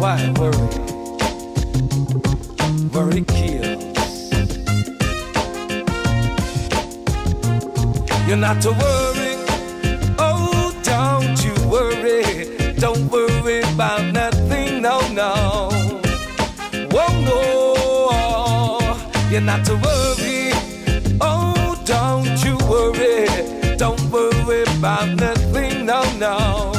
Why worry? Worry kills. You're not to worry. Oh, don't you worry. Don't worry about nothing, no, no. Whoa, no. You're not to worry. Oh, don't you worry. Don't worry about nothing, no, no.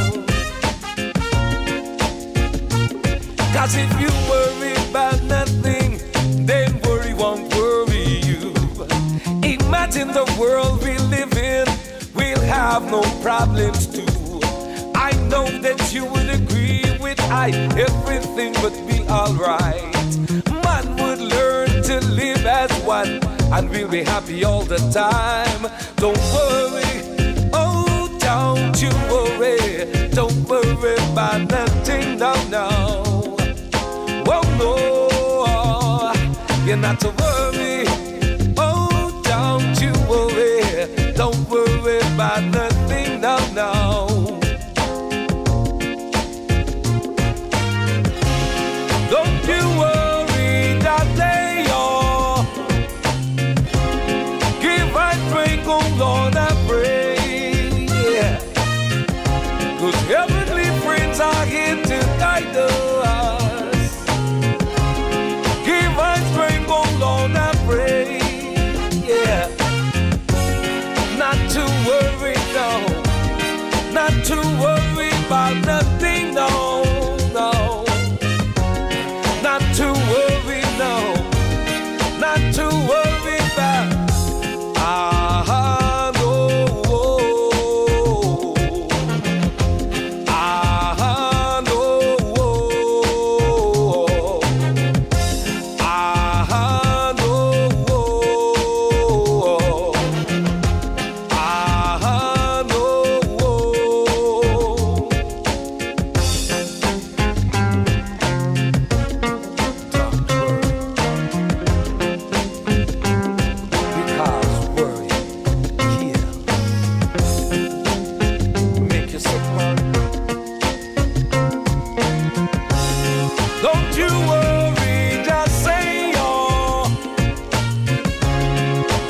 'Cause if you worry about nothing, then worry won't worry you. Imagine the world we live in, we'll have no problems too. I know that you would agree with I, everything would be alright. Man would learn to live as one, and we'll be happy all the time. Don't worry, oh don't you worry. Don't worry about nothing, no, no. You're not to worry, oh don't you worry, don't worry about nothing, no, no. Don't you worry that day, oh, give I drink, oh Lord I pray, 'cause heavenly friends are here to guide us. To worry about nothing, no, no. Not to worry, no. Not to worry about, ah, no. Ah, no. Ah, no. Ah, no. Don't you worry, just say, oh,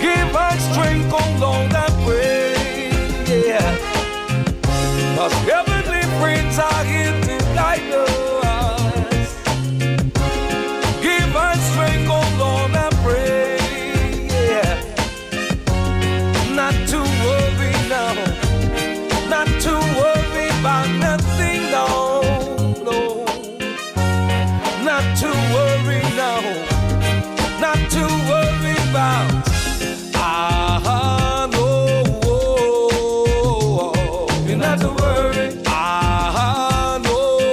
give us strength, oh Lord, I pray, yeah. 'Cause heavenly friends are here to guide us. Give us strength, oh Lord, I pray, yeah. Not to worry, no. Not to worry about nothing, no. Not to worry, no, not to worry about, ah, no, you're not to worry, ah, no,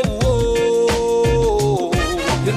you're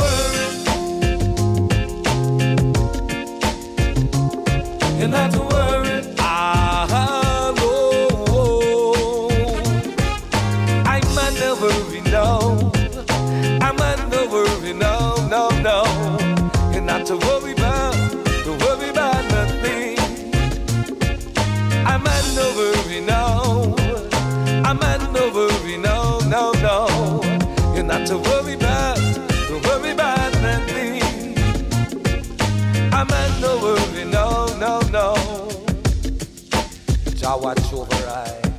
worry, you're not to worry, ah, no, I might never be known. No, you're not to worry about nothing. I'm at no worry, no. I'm at no worry, no, no, no. You're not to worry about nothing. I'm at no worry, no, no, no. Jah watch over I.